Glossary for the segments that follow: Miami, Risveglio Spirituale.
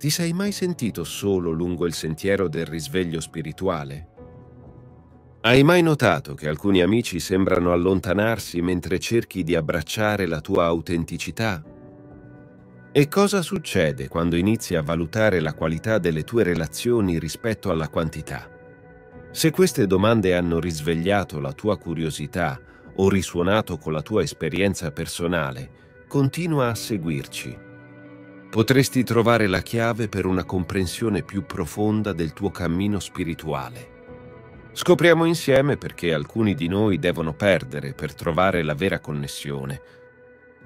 Ti sei mai sentito solo lungo il sentiero del risveglio spirituale? Hai mai notato che alcuni amici sembrano allontanarsi mentre cerchi di abbracciare la tua autenticità? E cosa succede quando inizi a valutare la qualità delle tue relazioni rispetto alla quantità? Se queste domande hanno risvegliato la tua curiosità o risuonato con la tua esperienza personale, continua a seguirci. Potresti trovare la chiave per una comprensione più profonda del tuo cammino spirituale. Scopriamo insieme perché alcuni di noi devono perdere per trovare la vera connessione.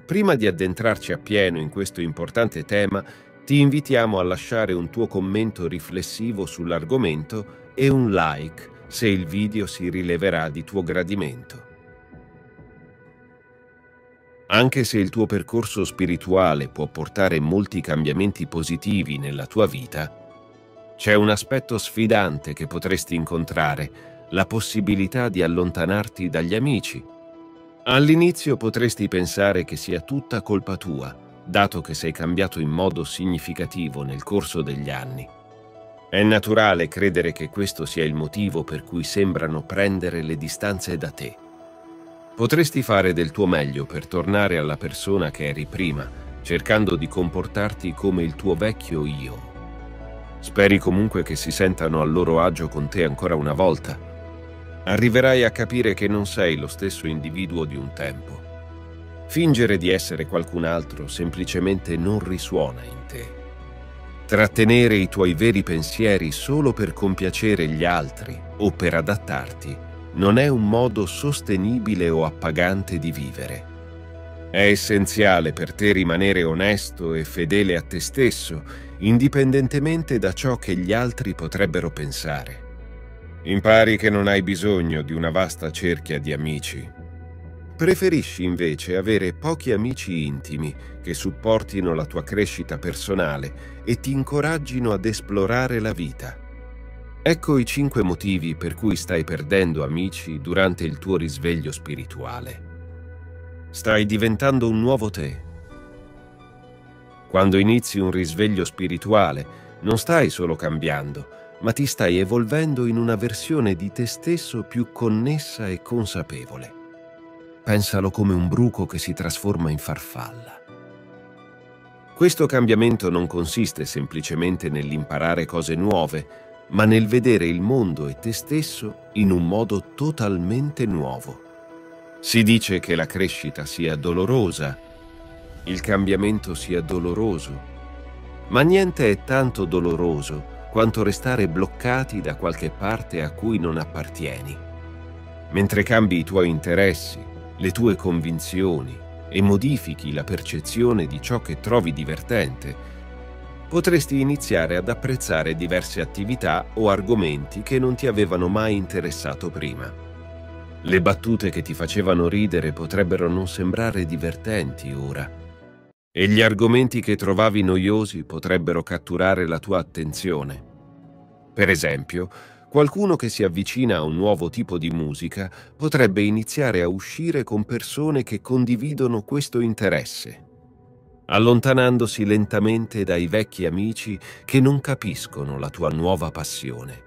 Prima di addentrarci appieno in questo importante tema, ti invitiamo a lasciare un tuo commento riflessivo sull'argomento e un like se il video si rileverà di tuo gradimento. Anche se il tuo percorso spirituale può portare molti cambiamenti positivi nella tua vita, c'è un aspetto sfidante che potresti incontrare, la possibilità di allontanarti dagli amici. All'inizio potresti pensare che sia tutta colpa tua, dato che sei cambiato in modo significativo nel corso degli anni. È naturale credere che questo sia il motivo per cui sembrano prendere le distanze da te. Potresti fare del tuo meglio per tornare alla persona che eri prima, cercando di comportarti come il tuo vecchio io. Speri comunque che si sentano a loro agio con te ancora una volta. Arriverai a capire che non sei lo stesso individuo di un tempo. Fingere di essere qualcun altro semplicemente non risuona in te. Trattenere i tuoi veri pensieri solo per compiacere gli altri o per adattarti non è un modo sostenibile o appagante di vivere. È essenziale per te rimanere onesto e fedele a te stesso, indipendentemente da ciò che gli altri potrebbero pensare. Impari che non hai bisogno di una vasta cerchia di amici. Preferisci invece avere pochi amici intimi che supportino la tua crescita personale e ti incoraggino ad esplorare la vita. Ecco i 5 motivi per cui stai perdendo amici durante il tuo risveglio spirituale. Stai diventando un nuovo te. Quando inizi un risveglio spirituale, non stai solo cambiando, ma ti stai evolvendo in una versione di te stesso più connessa e consapevole. Pensalo come un bruco che si trasforma in farfalla. Questo cambiamento non consiste semplicemente nell'imparare cose nuove, ma nel vedere il mondo e te stesso in un modo totalmente nuovo. Si dice che la crescita sia dolorosa, il cambiamento sia doloroso, ma niente è tanto doloroso quanto restare bloccati da qualche parte a cui non appartieni. Mentre cambi i tuoi interessi, le tue convinzioni e modifichi la percezione di ciò che trovi divertente, potresti iniziare ad apprezzare diverse attività o argomenti che non ti avevano mai interessato prima. Le battute che ti facevano ridere potrebbero non sembrare divertenti ora, e gli argomenti che trovavi noiosi potrebbero catturare la tua attenzione. Per esempio, qualcuno che si avvicina a un nuovo tipo di musica potrebbe iniziare a uscire con persone che condividono questo interesse, allontanandosi lentamente dai vecchi amici che non capiscono la tua nuova passione.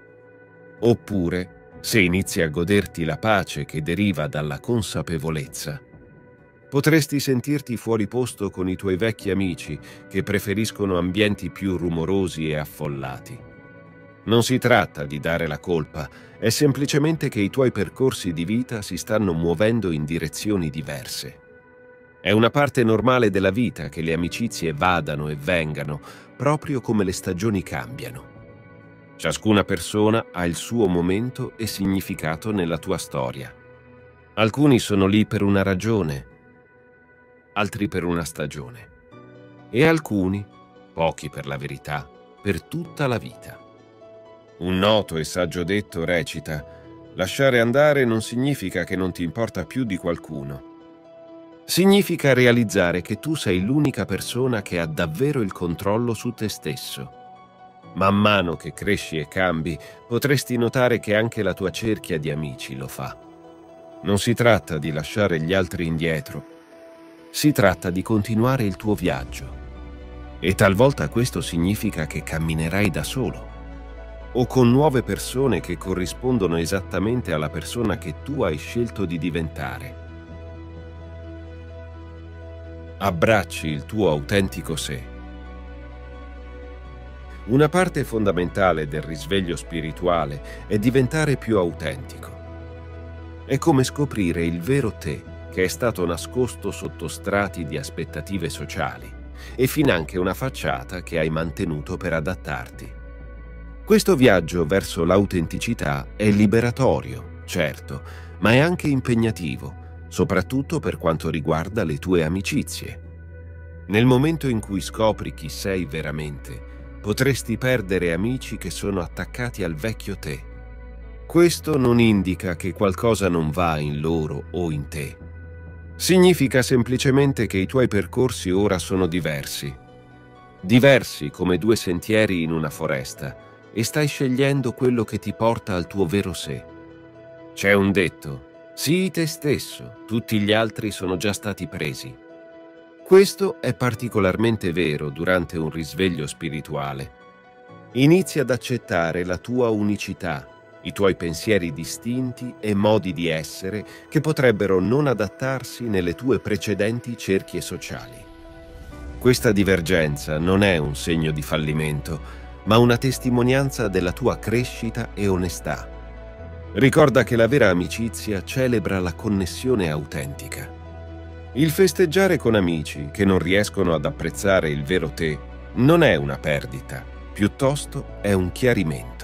Oppure, se inizi a goderti la pace che deriva dalla consapevolezza, potresti sentirti fuori posto con i tuoi vecchi amici che preferiscono ambienti più rumorosi e affollati. Non si tratta di dare la colpa, è semplicemente che i tuoi percorsi di vita si stanno muovendo in direzioni diverse. È una parte normale della vita che le amicizie vadano e vengano, proprio come le stagioni cambiano. Ciascuna persona ha il suo momento e significato nella tua storia. Alcuni sono lì per una ragione, altri per una stagione, e alcuni, pochi per la verità, per tutta la vita. Un noto e saggio detto recita: "Lasciare andare non significa che non ti importa più di qualcuno. Significa realizzare che tu sei l'unica persona che ha davvero il controllo su te stesso." Man mano che cresci e cambi, potresti notare che anche la tua cerchia di amici lo fa. Non si tratta di lasciare gli altri indietro, si tratta di continuare il tuo viaggio. E talvolta questo significa che camminerai da solo o con nuove persone che corrispondono esattamente alla persona che tu hai scelto di diventare. Abbracci il tuo autentico sé. Una parte fondamentale del risveglio spirituale è diventare più autentico. È come scoprire il vero te che è stato nascosto sotto strati di aspettative sociali e finanche una facciata che hai mantenuto per adattarti. Questo viaggio verso l'autenticità è liberatorio, certo, ma è anche impegnativo, soprattutto per quanto riguarda le tue amicizie. Nel momento in cui scopri chi sei veramente, potresti perdere amici che sono attaccati al vecchio te. Questo non indica che qualcosa non va in loro o in te. Significa semplicemente che i tuoi percorsi ora sono diversi. Diversi come due sentieri in una foresta, e stai scegliendo quello che ti porta al tuo vero sé. C'è un detto: sii te stesso, tutti gli altri sono già stati presi. Questo è particolarmente vero durante un risveglio spirituale. Inizia ad accettare la tua unicità, i tuoi pensieri distinti e modi di essere che potrebbero non adattarsi nelle tue precedenti cerchie sociali. Questa divergenza non è un segno di fallimento, ma una testimonianza della tua crescita e onestà. Ricorda che la vera amicizia celebra la connessione autentica. Il festeggiare con amici che non riescono ad apprezzare il vero te non è una perdita, piuttosto è un chiarimento.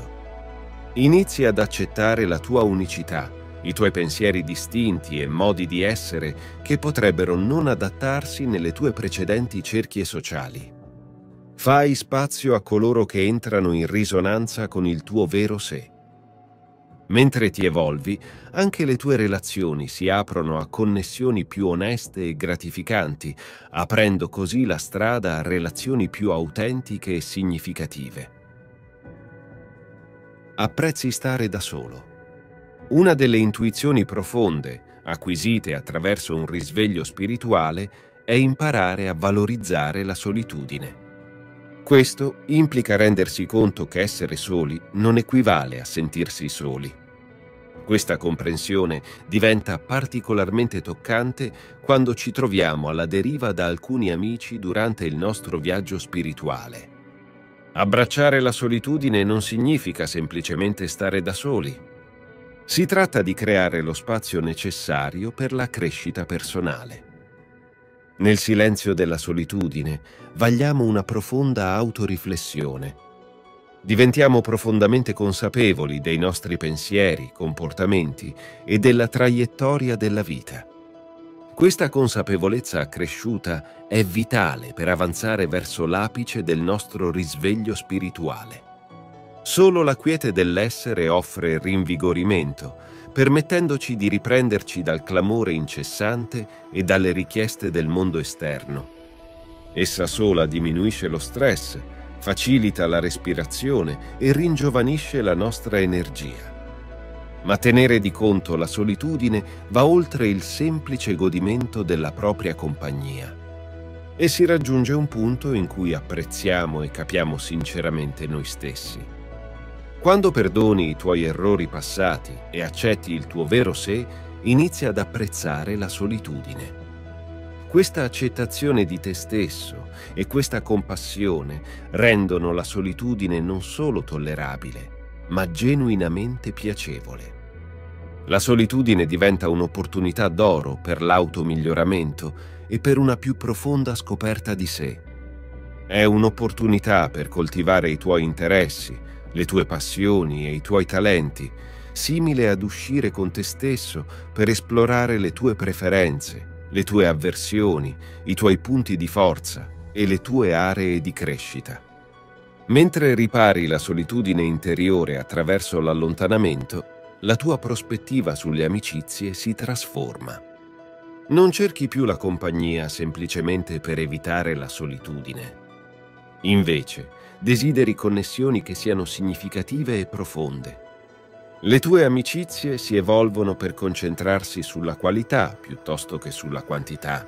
Inizi ad accettare la tua unicità, i tuoi pensieri distinti e modi di essere che potrebbero non adattarsi nelle tue precedenti cerchie sociali. Fai spazio a coloro che entrano in risonanza con il tuo vero sé. Mentre ti evolvi, anche le tue relazioni si aprono a connessioni più oneste e gratificanti, aprendo così la strada a relazioni più autentiche e significative. Apprezzi stare da solo. Una delle intuizioni profonde, acquisite attraverso un risveglio spirituale, è imparare a valorizzare la solitudine. Questo implica rendersi conto che essere soli non equivale a sentirsi soli. Questa comprensione diventa particolarmente toccante quando ci troviamo alla deriva da alcuni amici durante il nostro viaggio spirituale. Abbracciare la solitudine non significa semplicemente stare da soli. Si tratta di creare lo spazio necessario per la crescita personale. Nel silenzio della solitudine vagliamo una profonda autoriflessione. Diventiamo profondamente consapevoli dei nostri pensieri, comportamenti e della traiettoria della vita. Questa consapevolezza accresciuta è vitale per avanzare verso l'apice del nostro risveglio spirituale. Solo la quiete dell'essere offre rinvigorimento, permettendoci di riprenderci dal clamore incessante e dalle richieste del mondo esterno. Essa sola diminuisce lo stress, facilita la respirazione e ringiovanisce la nostra energia. Ma tenere di conto la solitudine va oltre il semplice godimento della propria compagnia e si raggiunge un punto in cui apprezziamo e capiamo sinceramente noi stessi. Quando perdoni i tuoi errori passati e accetti il tuo vero sé, inizi ad apprezzare la solitudine. Questa accettazione di te stesso e questa compassione rendono la solitudine non solo tollerabile, ma genuinamente piacevole. La solitudine diventa un'opportunità d'oro per l'automiglioramento e per una più profonda scoperta di sé. È un'opportunità per coltivare i tuoi interessi, le tue passioni e i tuoi talenti, simile ad uscire con te stesso per esplorare le tue preferenze, le tue avversioni, i tuoi punti di forza e le tue aree di crescita. Mentre ripari la solitudine interiore attraverso l'allontanamento, la tua prospettiva sulle amicizie si trasforma. Non cerchi più la compagnia semplicemente per evitare la solitudine. Invece, desideri connessioni che siano significative e profonde. Le tue amicizie si evolvono per concentrarsi sulla qualità piuttosto che sulla quantità.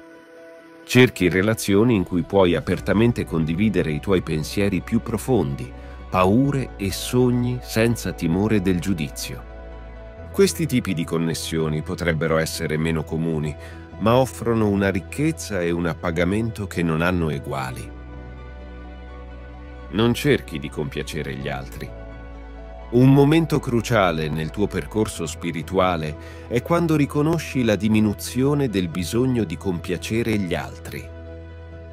Cerchi relazioni in cui puoi apertamente condividere i tuoi pensieri più profondi, paure e sogni senza timore del giudizio. Questi tipi di connessioni potrebbero essere meno comuni, ma offrono una ricchezza e un appagamento che non hanno eguali. Non cerchi di compiacere gli altri. Un momento cruciale nel tuo percorso spirituale è quando riconosci la diminuzione del bisogno di compiacere gli altri.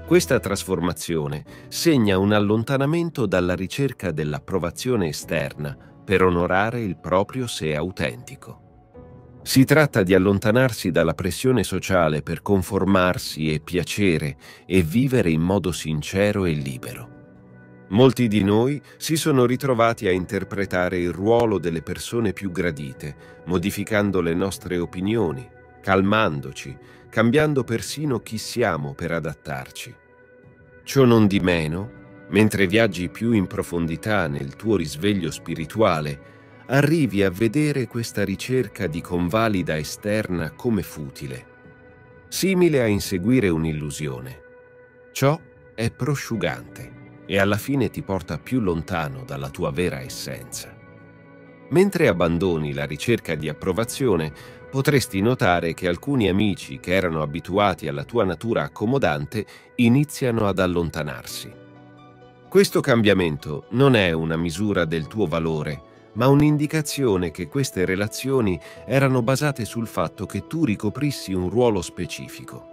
Questa trasformazione segna un allontanamento dalla ricerca dell'approvazione esterna per onorare il proprio sé autentico. Si tratta di allontanarsi dalla pressione sociale per conformarsi e piacere e vivere in modo sincero e libero. Molti di noi si sono ritrovati a interpretare il ruolo delle persone più gradite, modificando le nostre opinioni, calmandoci, cambiando persino chi siamo per adattarci. Ciò non di meno, mentre viaggi più in profondità nel tuo risveglio spirituale, arrivi a vedere questa ricerca di convalida esterna come futile, simile a inseguire un'illusione. Ciò è prosciugante e alla fine ti porta più lontano dalla tua vera essenza. Mentre abbandoni la ricerca di approvazione, potresti notare che alcuni amici che erano abituati alla tua natura accomodante iniziano ad allontanarsi. Questo cambiamento non è una misura del tuo valore, ma un'indicazione che queste relazioni erano basate sul fatto che tu ricoprissi un ruolo specifico.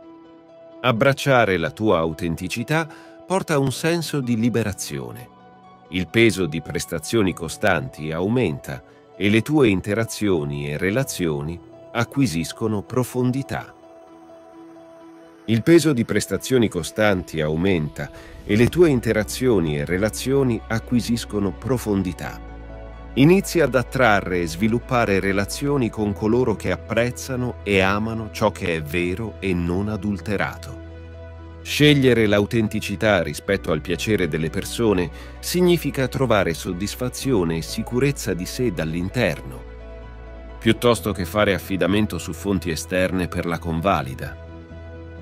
Abbracciare la tua autenticità porta a un senso di liberazione. Il peso di prestazioni costanti aumenta e le tue interazioni e relazioni acquisiscono profondità. Il peso di prestazioni costanti aumenta e le tue interazioni e relazioni acquisiscono profondità. Inizi ad attrarre e sviluppare relazioni con coloro che apprezzano e amano ciò che è vero e non adulterato. Scegliere l'autenticità rispetto al piacere delle persone significa trovare soddisfazione e sicurezza di sé dall'interno, piuttosto che fare affidamento su fonti esterne per la convalida.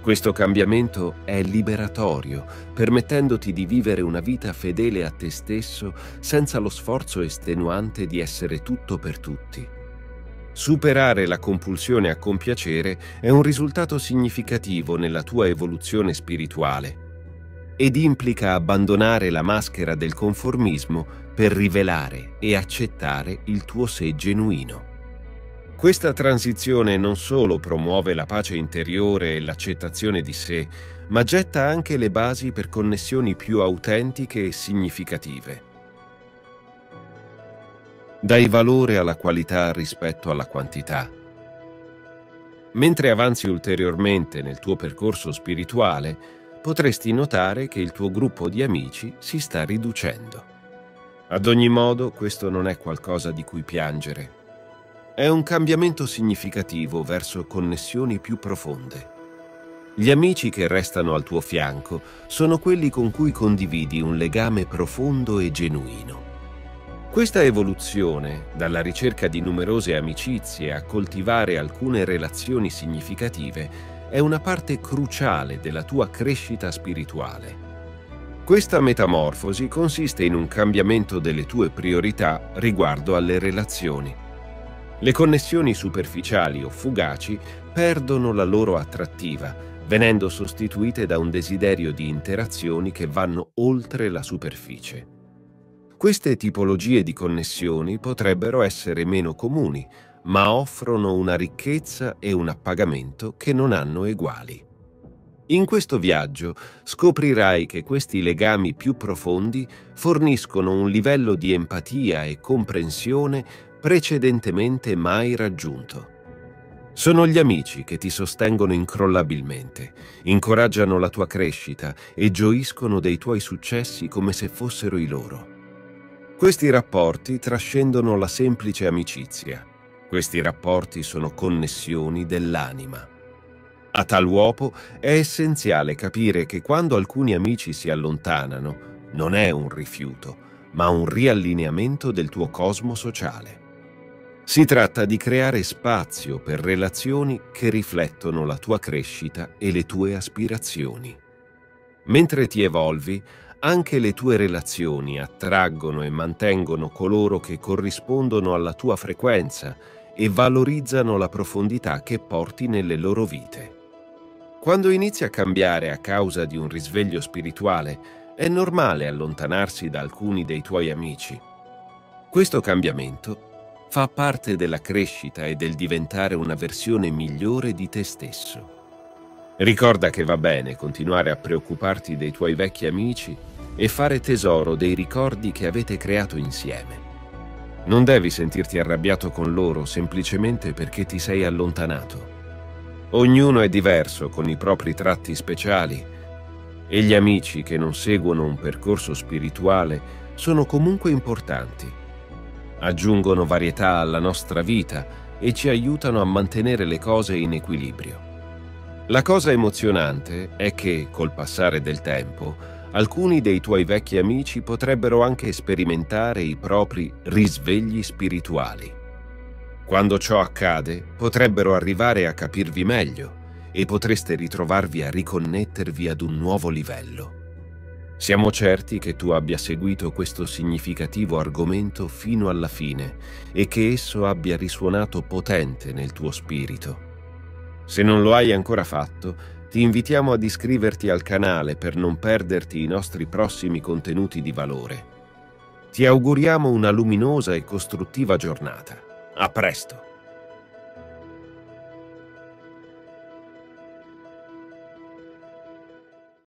Questo cambiamento è liberatorio, permettendoti di vivere una vita fedele a te stesso senza lo sforzo estenuante di essere tutto per tutti. Superare la compulsione a compiacere è un risultato significativo nella tua evoluzione spirituale ed implica abbandonare la maschera del conformismo per rivelare e accettare il tuo sé genuino. Questa transizione non solo promuove la pace interiore e l'accettazione di sé, ma getta anche le basi per connessioni più autentiche e significative. Dai valore alla qualità rispetto alla quantità. Mentre avanzi ulteriormente nel tuo percorso spirituale, potresti notare che il tuo gruppo di amici si sta riducendo. Ad ogni modo, questo non è qualcosa di cui piangere. È un cambiamento significativo verso connessioni più profonde. Gli amici che restano al tuo fianco sono quelli con cui condividi un legame profondo e genuino. Questa evoluzione, dalla ricerca di numerose amicizie a coltivare alcune relazioni significative, è una parte cruciale della tua crescita spirituale. Questa metamorfosi consiste in un cambiamento delle tue priorità riguardo alle relazioni. Le connessioni superficiali o fugaci perdono la loro attrattiva, venendo sostituite da un desiderio di interazioni che vanno oltre la superficie. Queste tipologie di connessioni potrebbero essere meno comuni, ma offrono una ricchezza e un appagamento che non hanno eguali. In questo viaggio scoprirai che questi legami più profondi forniscono un livello di empatia e comprensione precedentemente mai raggiunto. Sono gli amici che ti sostengono incrollabilmente, incoraggiano la tua crescita e gioiscono dei tuoi successi come se fossero i loro. Questi rapporti trascendono la semplice amicizia. Questi rapporti sono connessioni dell'anima. A tal uopo è essenziale capire che quando alcuni amici si allontanano, non è un rifiuto, ma un riallineamento del tuo cosmo sociale. Si tratta di creare spazio per relazioni che riflettono la tua crescita e le tue aspirazioni. Mentre ti evolvi, anche le tue relazioni attraggono e mantengono coloro che corrispondono alla tua frequenza e valorizzano la profondità che porti nelle loro vite. Quando inizi a cambiare a causa di un risveglio spirituale, è normale allontanarsi da alcuni dei tuoi amici. Questo cambiamento fa parte della crescita e del diventare una versione migliore di te stesso. Ricorda che va bene continuare a preoccuparti dei tuoi vecchi amici e fare tesoro dei ricordi che avete creato insieme. Non devi sentirti arrabbiato con loro semplicemente perché ti sei allontanato. Ognuno è diverso con i propri tratti speciali e gli amici che non seguono un percorso spirituale sono comunque importanti. Aggiungono varietà alla nostra vita e ci aiutano a mantenere le cose in equilibrio. La cosa emozionante è che, col passare del tempo, alcuni dei tuoi vecchi amici potrebbero anche sperimentare i propri risvegli spirituali. Quando ciò accade, potrebbero arrivare a capirvi meglio e potreste ritrovarvi a riconnettervi ad un nuovo livello. Siamo certi che tu abbia seguito questo significativo argomento fino alla fine e che esso abbia risuonato potente nel tuo spirito. Se non lo hai ancora fatto, ti invitiamo ad iscriverti al canale per non perderti i nostri prossimi contenuti di valore. Ti auguriamo una luminosa e costruttiva giornata. A presto!